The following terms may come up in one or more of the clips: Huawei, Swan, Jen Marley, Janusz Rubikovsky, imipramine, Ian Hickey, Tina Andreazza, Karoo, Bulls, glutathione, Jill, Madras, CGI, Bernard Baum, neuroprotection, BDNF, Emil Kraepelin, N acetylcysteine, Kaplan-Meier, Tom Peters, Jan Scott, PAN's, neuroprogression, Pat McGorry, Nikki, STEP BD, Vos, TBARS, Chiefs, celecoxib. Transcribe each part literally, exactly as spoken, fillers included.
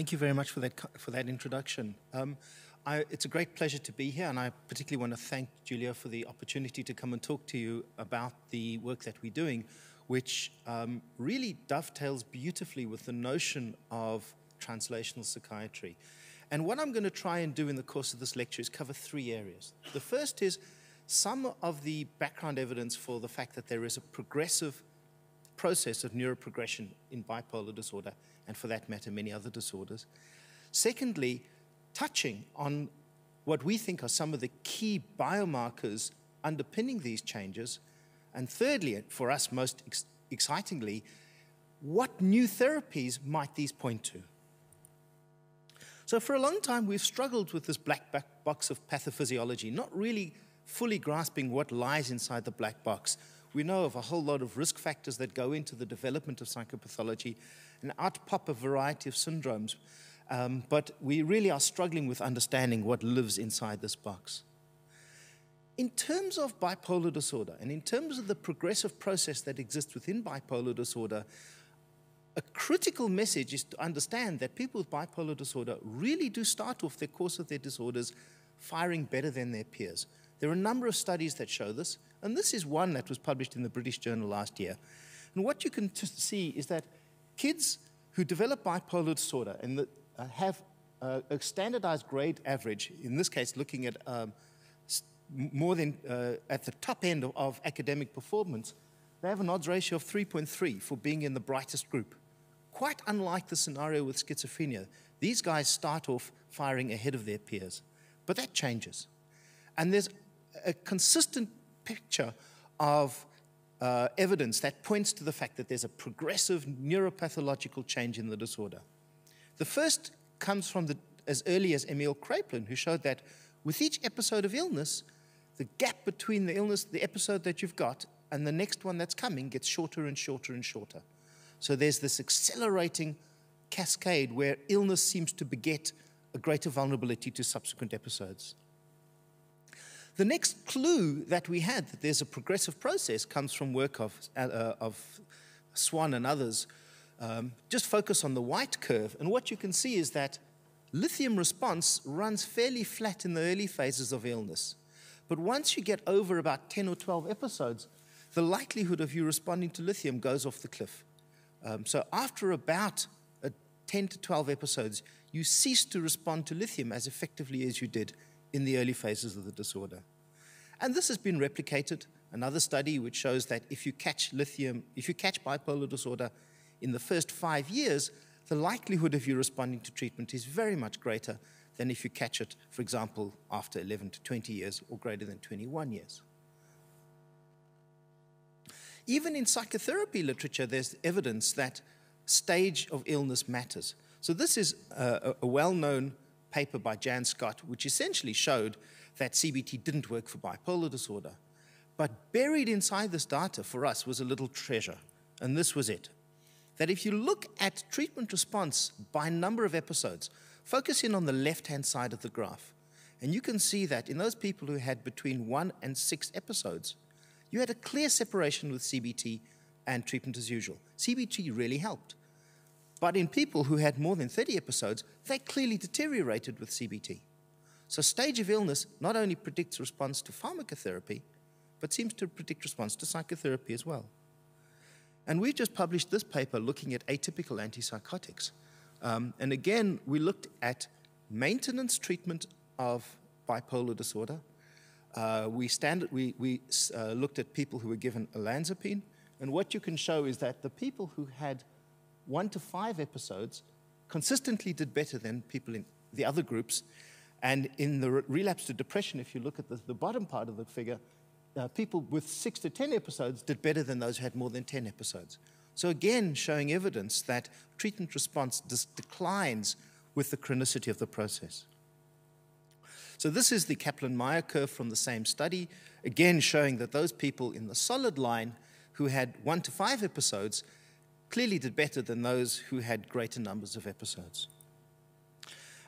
Thank you very much for that, for that introduction. Um, I, it's a great pleasure to be here, and I particularly want to thank Julia for the opportunity to come and talk to you about the work that we're doing, which um, really dovetails beautifully with the notion of translational psychiatry. And what I'm going to try and do in the course of this lecture is cover three areas. The first is some of the background evidence for the fact that there is a progressive process of neuroprogression in bipolar disorder, and for that matter, many other disorders. Secondly, touching on what we think are some of the key biomarkers underpinning these changes. And thirdly, for us most ex- excitingly, what new therapies might these point to? So for a long time, we've struggled with this black box of pathophysiology, not really fully grasping what lies inside the black box. We know of a whole lot of risk factors that go into the development of psychopathology, and out pop a variety of syndromes. Um, but we really are struggling with understanding what lives inside this box. In terms of bipolar disorder, and in terms of the progressive process that exists within bipolar disorder, a critical message is to understand that people with bipolar disorder really do start off their course of their disorders firing better than their peers. There are a number of studies that show this, and this is one that was published in the British Journal last year. And what you can see is that kids who develop bipolar disorder and the have uh, a standardized grade average, in this case looking at um, more than uh, at the top end of, of academic performance, they have an odds ratio of three point three for being in the brightest group. Quite unlike the scenario with schizophrenia. These guys start off firing ahead of their peers, but that changes. And there's a consistent picture of uh, evidence that points to the fact that there's a progressive neuropathological change in the disorder. The first comes from the, as early as Emil Kraepelin, who showed that with each episode of illness, the gap between the illness, the episode that you've got, and the next one that's coming gets shorter and shorter and shorter. So there's this accelerating cascade where illness seems to beget a greater vulnerability to subsequent episodes. The next clue that we had that there's a progressive process comes from work of, uh, of Swan and others. Um, just focus on the white curve, and what you can see is that lithium response runs fairly flat in the early phases of illness. But once you get over about ten or twelve episodes, the likelihood of you responding to lithium goes off the cliff. Um, so after about uh, ten to twelve episodes, you cease to respond to lithium as effectively as you did in the early phases of the disorder. And this has been replicated. Another study which shows that if you catch lithium, if you catch bipolar disorder, in the first five years, the likelihood of you responding to treatment is very much greater than if you catch it, for example, after eleven to twenty years or greater than twenty-one years. Even in psychotherapy literature, there's evidence that stage of illness matters. So this is a, a well-known paper by Jan Scott, which essentially showed that C B T didn't work for bipolar disorder. But buried inside this data for us was a little treasure, and this was it. That if you look at treatment response by number of episodes, focus in on the left-hand side of the graph, and you can see that in those people who had between one and six episodes, you had a clear separation with C B T and treatment as usual. C B T really helped. But in people who had more than thirty episodes, they clearly deteriorated with C B T. So stage of illness not only predicts response to pharmacotherapy, but seems to predict response to psychotherapy as well. And we've just published this paper looking at atypical antipsychotics. Um, and again, we looked at maintenance treatment of bipolar disorder. Uh, we standard, we, we uh, looked at people who were given olanzapine. And what you can show is that the people who had one to five episodes consistently did better than people in the other groups. And in the re relapse to depression, if you look at the, the bottom part of the figure, Uh, people with six to ten episodes did better than those who had more than ten episodes. So again, showing evidence that treatment response declines with the chronicity of the process. So this is the Kaplan-Meier curve from the same study, again showing that those people in the solid line who had one to five episodes clearly did better than those who had greater numbers of episodes.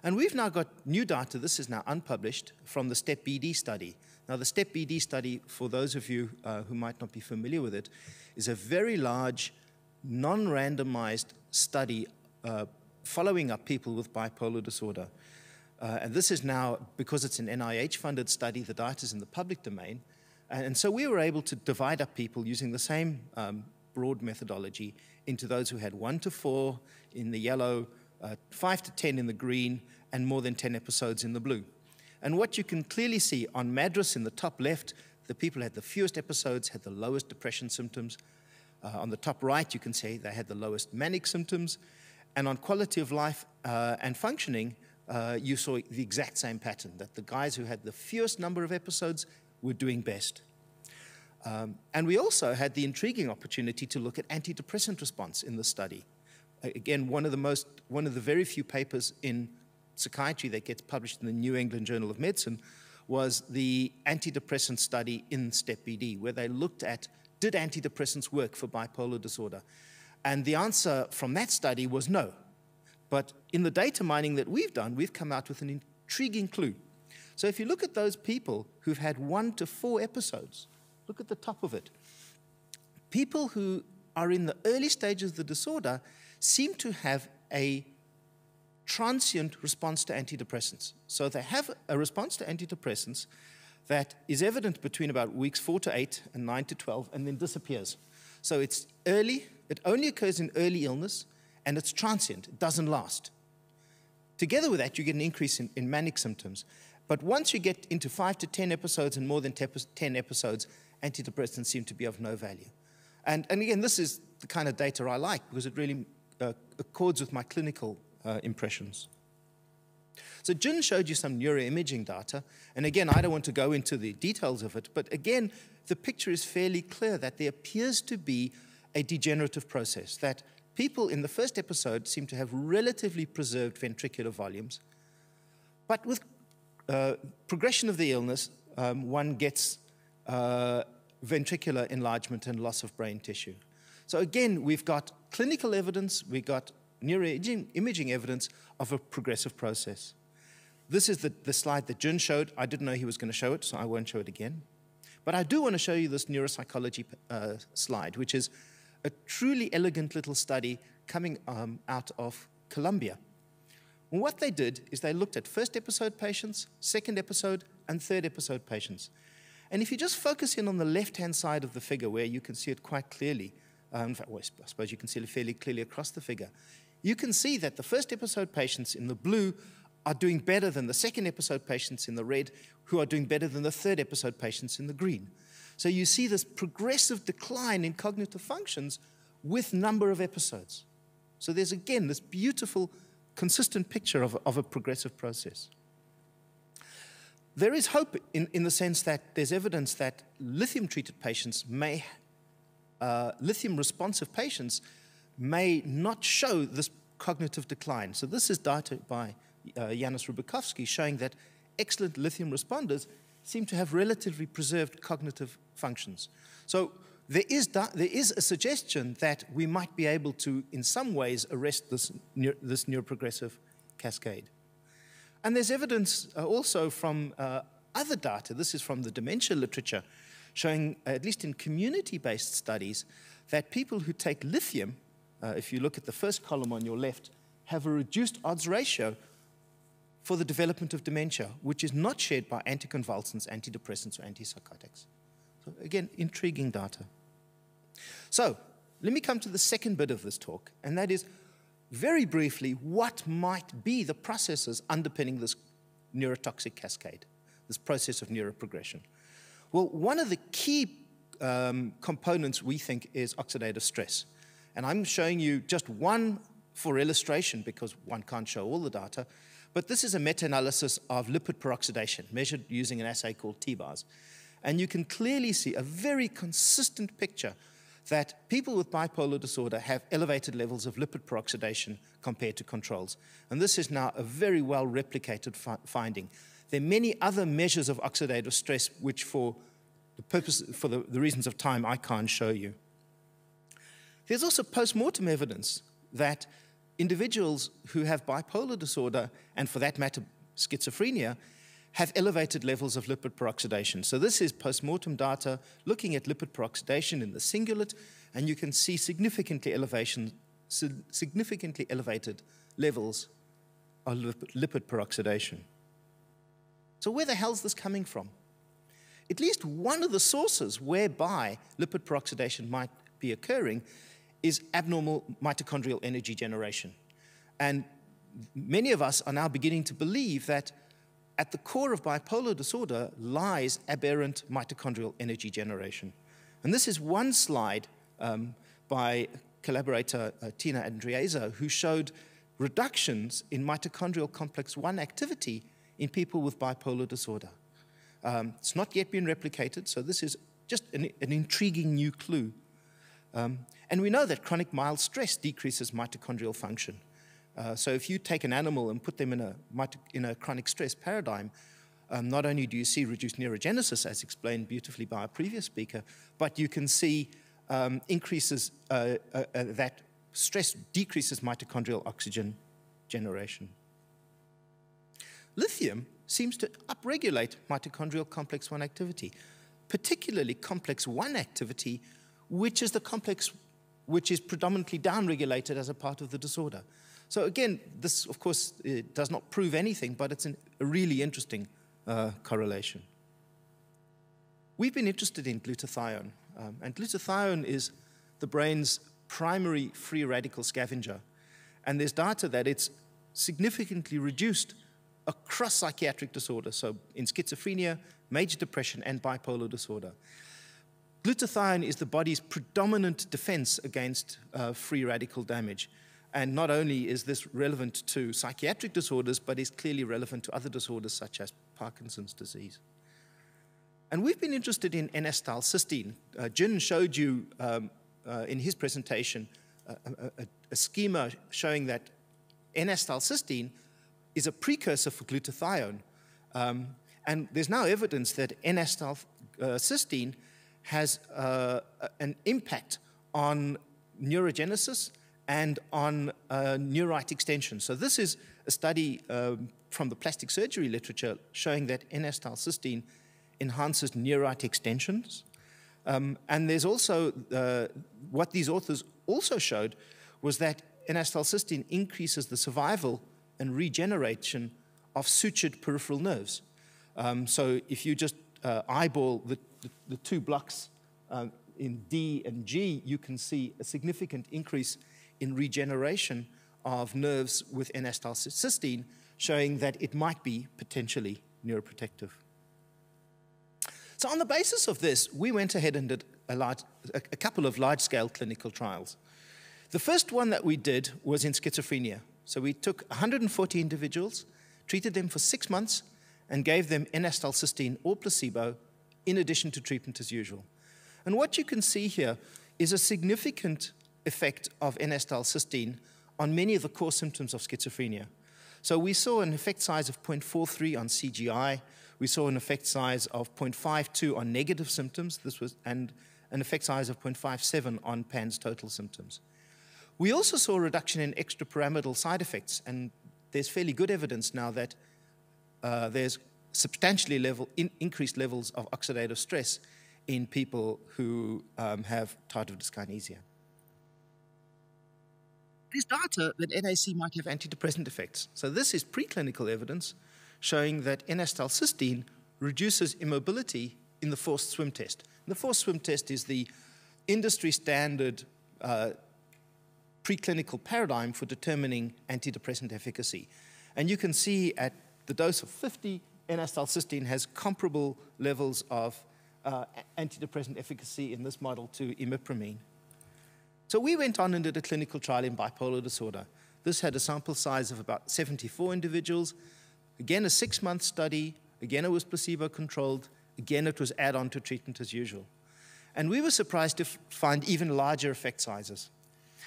And we've now got new data, this is now unpublished, from the STEP B D study. Now, the STEP B D study, for those of you uh, who might not be familiar with it, is a very large, non-randomized study uh, following up people with bipolar disorder. Uh, and this is now, because it's an N I H-funded study, the data is in the public domain. And so we were able to divide up people using the same um, broad methodology into those who had one to four in the yellow, uh, five to ten in the green, and more than ten episodes in the blue. And what you can clearly see on Madras in the top left, the people had the fewest episodes, had the lowest depression symptoms. Uh, on the top right, you can see they had the lowest manic symptoms. And on quality of life uh, and functioning, Uh, you saw the exact same pattern, that the guys who had the fewest number of episodes were doing best. Um, and we also had the intriguing opportunity to look at antidepressant response in the study. Again, one of the most, one of the very few papers in psychiatry that gets published in the New England Journal of Medicine was the antidepressant study in STEP B D, where they looked at, did antidepressants work for bipolar disorder? And the answer from that study was no. But in the data mining that we've done, we've come out with an intriguing clue. So if you look at those people who've had one to four episodes, look at the top of it. People who are in the early stages of the disorder seem to have a transient response to antidepressants. So they have a response to antidepressants that is evident between about weeks four to eight and nine to twelve and then disappears. So it's early, it only occurs in early illness, and it's transient, it doesn't last. Together with that, you get an increase in, in manic symptoms. But once you get into five to ten episodes and more than ten episodes, antidepressants seem to be of no value. And, and again, this is the kind of data I like because it really uh, accords with my clinical uh, impressions. So Jen showed you some neuroimaging data. And again, I don't want to go into the details of it, but again, the picture is fairly clear that there appears to be a degenerative process, that people in the first episode seem to have relatively preserved ventricular volumes, but with uh, progression of the illness, um, one gets uh, ventricular enlargement and loss of brain tissue. So again, we've got clinical evidence, we've got neuroimaging evidence of a progressive process. This is the, the slide that Jun showed. I didn't know he was going to show it, so I won't show it again. But I do want to show you this neuropsychology uh, slide, which is a truly elegant little study coming um, out of Colombia. And what they did is they looked at first episode patients, second episode, and third episode patients. And if you just focus in on the left-hand side of the figure where you can see it quite clearly, um, in fact, well, I suppose you can see it fairly clearly across the figure, you can see that the first episode patients in the blue are doing better than the second episode patients in the red, who are doing better than the third episode patients in the green. So you see this progressive decline in cognitive functions with number of episodes. So there's, again, this beautiful, consistent picture of, of a progressive process. There is hope in, in the sense that there's evidence that lithium-treated patients may, uh, lithium-responsive patients may not show this cognitive decline. So this is data by uh, Janusz Rubikovsky showing that excellent lithium responders seem to have relatively preserved cognitive functions. So there is, there is a suggestion that we might be able to, in some ways, arrest this, neuro this neuroprogressive cascade. And there's evidence uh, also from uh, other data, this is from the dementia literature, showing, uh, at least in community-based studies, that people who take lithium, uh, if you look at the first column on your left, have a reduced odds ratio for the development of dementia, which is not shared by anticonvulsants, antidepressants, or antipsychotics. So again, intriguing data. So let me come to the second bit of this talk, and that is, very briefly, what might be the processes underpinning this neurotoxic cascade, this process of neuroprogression? Well, one of the key um, components we think is oxidative stress. And I'm showing you just one for illustration because one can't show all the data. But this is a meta-analysis of lipid peroxidation, measured using an assay called T B A R S. And you can clearly see a very consistent picture that people with bipolar disorder have elevated levels of lipid peroxidation compared to controls. And this is now a very well-replicated fi finding. There are many other measures of oxidative stress, which for the, purpose, for the, the reasons of time, I can't show you. There's also post-mortem evidence that individuals who have bipolar disorder, and for that matter, schizophrenia, have elevated levels of lipid peroxidation. So this is post-mortem data looking at lipid peroxidation in the cingulate, and you can see significantly, elevation, significantly elevated levels are lipid peroxidation. So where the hell's this coming from? At least one of the sources whereby lipid peroxidation might be occurring is abnormal mitochondrial energy generation. And many of us are now beginning to believe that at the core of bipolar disorder lies aberrant mitochondrial energy generation. And this is one slide um, by collaborator uh, Tina Andreazza, who showed reductions in mitochondrial complex one activity in people with bipolar disorder. Um, it's not yet been replicated, so this is just an, an intriguing new clue. Um, and we know that chronic mild stress decreases mitochondrial function. Uh, so if you take an animal and put them in a, in a chronic stress paradigm, um, not only do you see reduced neurogenesis, as explained beautifully by our previous speaker, but you can see um, increases uh, uh, uh, that stress decreases mitochondrial oxygen generation. Lithium seems to upregulate mitochondrial complex one activity, particularly complex one activity, which is the complex which is predominantly downregulated as a part of the disorder. So again, this, of course, it does not prove anything, but it's an, a really interesting uh, correlation. We've been interested in glutathione, um, and glutathione is the brain's primary free radical scavenger, and there's data that it's significantly reduced across psychiatric disorders, so in schizophrenia, major depression, and bipolar disorder. Glutathione is the body's predominant defense against uh, free radical damage. And not only is this relevant to psychiatric disorders, but is clearly relevant to other disorders such as Parkinson's disease. And we've been interested in N acetylcysteine. Uh, Jin showed you um, uh, in his presentation uh, a, a, a schema showing that N acetylcysteine is a precursor for glutathione. Um, and there's now evidence that N acetylcysteine has uh, an impact on neurogenesis and on uh, neurite extension. So this is a study um, from the plastic surgery literature showing that N acetylcysteine enhances neurite extensions. Um, and there's also, uh, what these authors also showed was that N acetylcysteine increases the survival and regeneration of sutured peripheral nerves. Um, so if you just uh, eyeball the, the, the two blocks um, in D and G, you can see a significant increase in regeneration of nerves with N acetylcysteine, showing that it might be potentially neuroprotective. So on the basis of this, we went ahead and did a, large, a, a couple of large-scale clinical trials. The first one that we did was in schizophrenia. So we took one hundred forty individuals, treated them for six months, and gave them N acetylcysteine or placebo in addition to treatment as usual. And what you can see here is a significant effect of N acetylcysteine on many of the core symptoms of schizophrenia. So we saw an effect size of zero point four three on C G I. We saw an effect size of zero point five two on negative symptoms. This was, and an effect size of zero point five seven on PAN's total symptoms. We also saw a reduction in extrapyramidal side effects, and there's fairly good evidence now that uh, there's substantially level in increased levels of oxidative stress in people who um, have tardive dyskinesia. There's data that N A C might have antidepressant effects. So this is preclinical evidence showing that N acetylcysteine reduces immobility in the forced swim test. And the forced swim test is the industry standard uh, preclinical paradigm for determining antidepressant efficacy. And you can see at the dose of fifty, N acetylcysteine has comparable levels of uh, antidepressant efficacy in this model to imipramine. So we went on and did a clinical trial in bipolar disorder. This had a sample size of about seventy-four individuals. Again, a six-month study. Again, it was placebo-controlled. Again, it was add-on to treatment as usual. And we were surprised to find even larger effect sizes.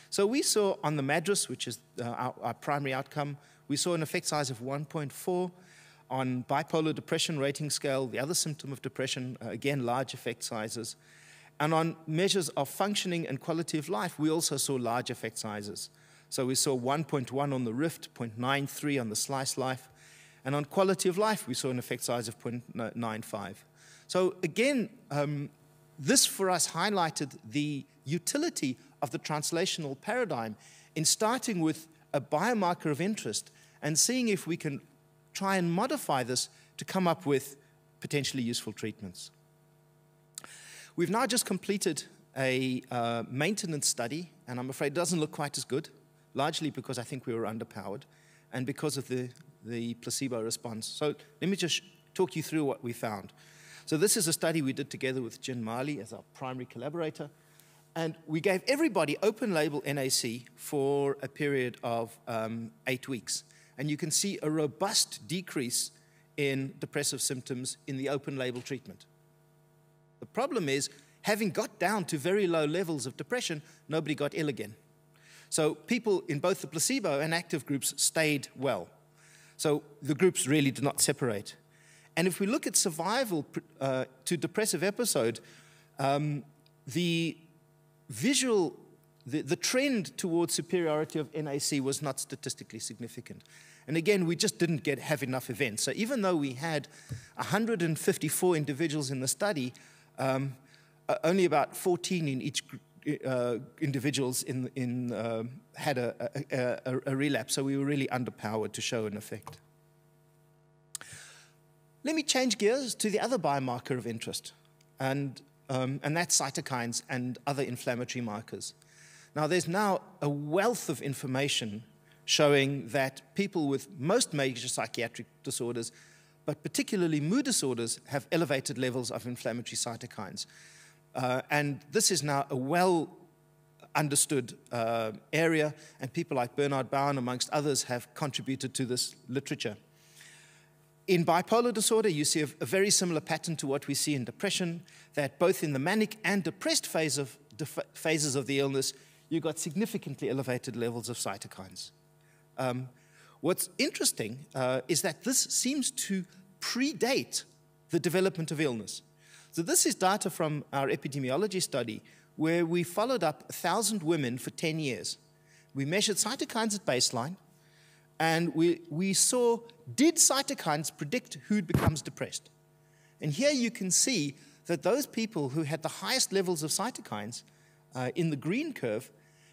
So we saw on the Madras, which is uh, our, our primary outcome, we saw an effect size of one point four. On bipolar depression rating scale, the other symptom of depression, uh, again, large effect sizes. And on measures of functioning and quality of life, we also saw large effect sizes. So we saw one point one on the Rift, zero point nine three on the Slice Life. And on quality of life, we saw an effect size of zero point nine five. So again, um, this for us highlighted the utility of the translational paradigm in starting with a biomarker of interest and seeing if we can try and modify this to come up with potentially useful treatments. We've now just completed a uh, maintenance study, and I'm afraid it doesn't look quite as good, largely because I think we were underpowered and because of the, the placebo response. So let me just talk you through what we found. So this is a study we did together with Jen Marley as our primary collaborator, and we gave everybody open-label N A C for a period of um, eight weeks. And you can see a robust decrease in depressive symptoms in the open-label treatment. The problem is, having got down to very low levels of depression, nobody got ill again. So people in both the placebo and active groups stayed well. So the groups really did not separate. And if we look at survival uh, to depressive episode, um, the visual, the, the trend towards superiority of N A C was not statistically significant. And again, we just didn't get, have enough events. So even though we had one hundred fifty-four individuals in the study, um, only about fourteen in each uh, individuals in, in, uh, had a, a, a relapse. So we were really underpowered to show an effect. Let me change gears to the other biomarker of interest, and, um, and that's cytokines and other inflammatory markers. Now, there's now a wealth of information showing that people with most major psychiatric disorders, but particularly mood disorders, have elevated levels of inflammatory cytokines. Uh, and this is now a well-understood uh, area, and people like Bernard Baum, amongst others, have contributed to this literature. In bipolar disorder, you see a, a very similar pattern to what we see in depression, that both in the manic and depressed phase of, def, phases of the illness, you got significantly elevated levels of cytokines. Um, what's interesting uh, is that this seems to predate the development of illness. So this is data from our epidemiology study, where we followed up one thousand women for ten years. We measured cytokines at baseline, and we, we saw, did cytokines predict who becomes depressed? And here you can see that those people who had the highest levels of cytokines uh, in the green curve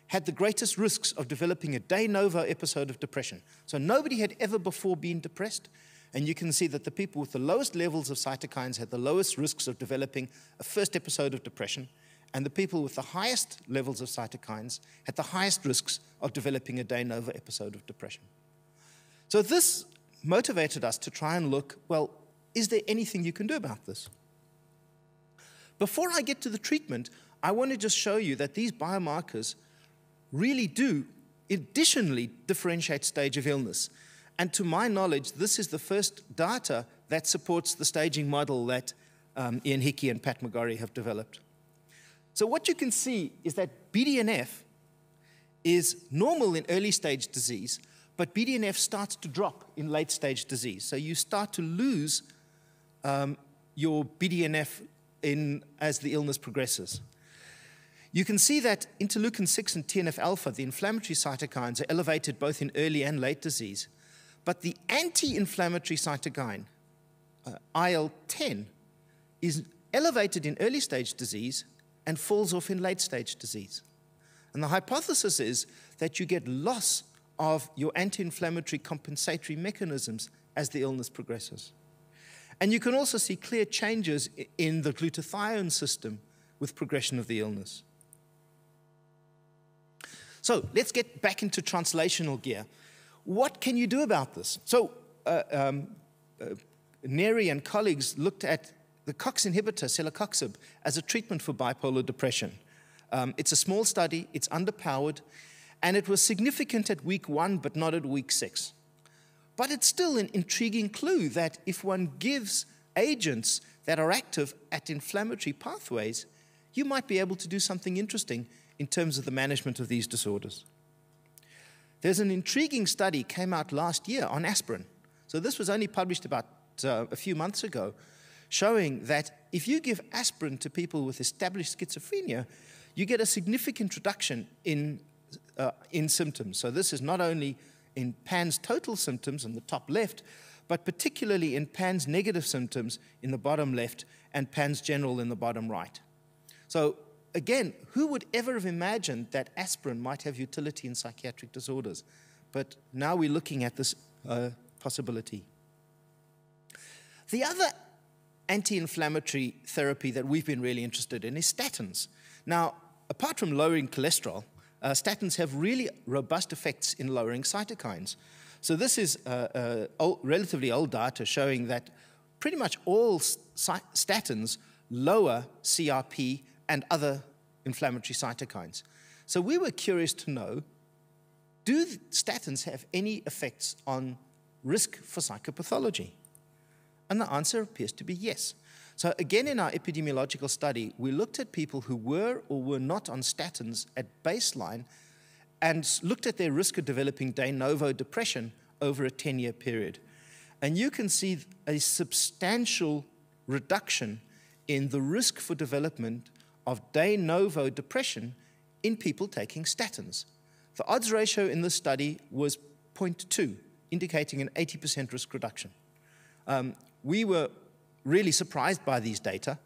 had the greatest risks of developing a de novo episode of depression. So nobody had ever before been depressed, and you can see that the people with the lowest levels of cytokines had the lowest risks of developing a first episode of depression, and the people with the highest levels of cytokines had the highest risks of developing a de novo episode of depression. So this motivated us to try and look, well, is there anything you can do about this? Before I get to the treatment, I want to just show you that these biomarkers really do additionally differentiate stage of illness. And to my knowledge, this is the first data that supports the staging model that um, Ian Hickey and Pat McGorry have developed. So what you can see is that B D N F is normal in early stage disease, but B D N F starts to drop in late-stage disease. So you start to lose um, your B D N F in, as the illness progresses. You can see that interleukin six and T N F alpha, the inflammatory cytokines, are elevated both in early and late disease. But the anti-inflammatory cytokine, uh, I L ten, is elevated in early-stage disease and falls off in late-stage disease. And the hypothesis is that you get loss of your anti-inflammatory compensatory mechanisms as the illness progresses. And you can also see clear changes in the glutathione system with progression of the illness. So let's get back into translational gear. What can you do about this? So uh, um, uh, Neri and colleagues looked at the COX inhibitor, celecoxib, as a treatment for bipolar depression. Um, it's a small study, it's underpowered, and it was significant at week one, but not at week six. But it's still an intriguing clue that if one gives agents that are active at inflammatory pathways, you might be able to do something interesting in terms of the management of these disorders. There's an intriguing study came out last year on aspirin. So this was only published about uh, a few months ago, showing that if you give aspirin to people with established schizophrenia, you get a significant reduction in Uh, in symptoms. So this is not only in PAN's total symptoms in the top left, but particularly in PAN's negative symptoms in the bottom left and PAN's general in the bottom right. So again, who would ever have imagined that aspirin might have utility in psychiatric disorders? But now we're looking at this uh, possibility. The other anti-inflammatory therapy that we've been really interested in is statins. Now, apart from lowering cholesterol, uh, statins have really robust effects in lowering cytokines. So this is uh, uh, old, relatively old data showing that pretty much all statins lower C R P and other inflammatory cytokines. So we were curious to know, do statins have any effects on risk for psychopathology? And the answer appears to be yes. So again, in our epidemiological study, we looked at people who were or were not on statins at baseline and looked at their risk of developing de novo depression over a ten-year period. And you can see a substantial reduction in the risk for development of de novo depression in people taking statins. The odds ratio in this study was zero point two, indicating an eighty percent risk reduction. Um, we were really surprised by these data,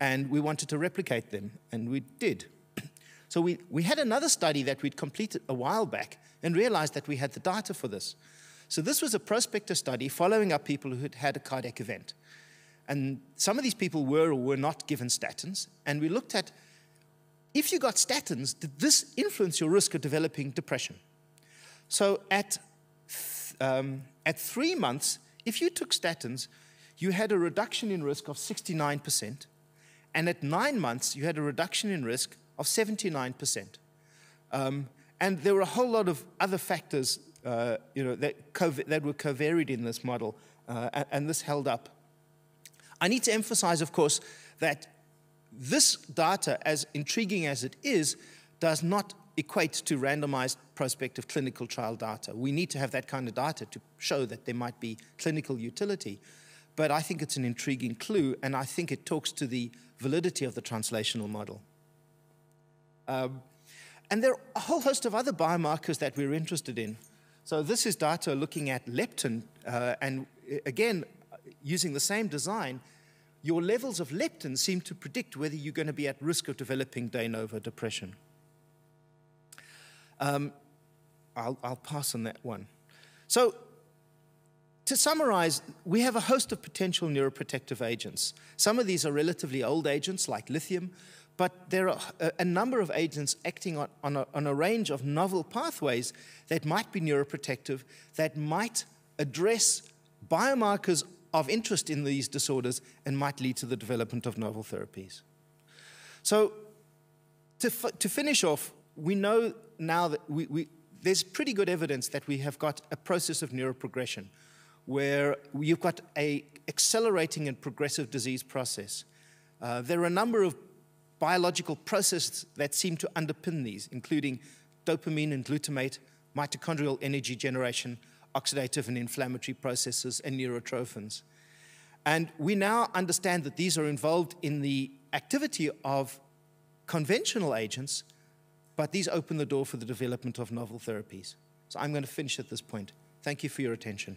and we wanted to replicate them, and we did. So we, we had another study that we'd completed a while back and realized that we had the data for this. So this was a prospective study following up people who had had a cardiac event. And some of these people were or were not given statins, and we looked at, if you got statins, did this influence your risk of developing depression? So at, th um, at three months, if you took statins, you had a reduction in risk of sixty-nine percent, and at nine months, you had a reduction in risk of seventy-nine percent. Um, and there were a whole lot of other factors uh, you know, that, cov that were covaried in this model, uh, and, and this held up. I need to emphasize, of course, that this data, as intriguing as it is, does not equate to randomized prospective clinical trial data. We need to have that kind of data to show that there might be clinical utility. But I think it's an intriguing clue, and I think it talks to the validity of the translational model. Um, and there are a whole host of other biomarkers that we're interested in. So this is data looking at leptin, uh, and again, using the same design, your levels of leptin seem to predict whether you're going to be at risk of developing de novo depression. Um, I'll, I'll pass on that one. So, to summarize, we have a host of potential neuroprotective agents. Some of these are relatively old agents, like lithium, but there are a, a number of agents acting on, on, a, on a range of novel pathways that might be neuroprotective, that might address biomarkers of interest in these disorders and might lead to the development of novel therapies. So to, to finish off, we know now that we, we, there's pretty good evidence that we have got a process of neuroprogression where you've got an accelerating and progressive disease process. Uh, there are a number of biological processes that seem to underpin these, including dopamine and glutamate, mitochondrial energy generation, oxidative and inflammatory processes, and neurotrophins. And we now understand that these are involved in the activity of conventional agents, but these open the door for the development of novel therapies. So I'm going to finish at this point. Thank you for your attention.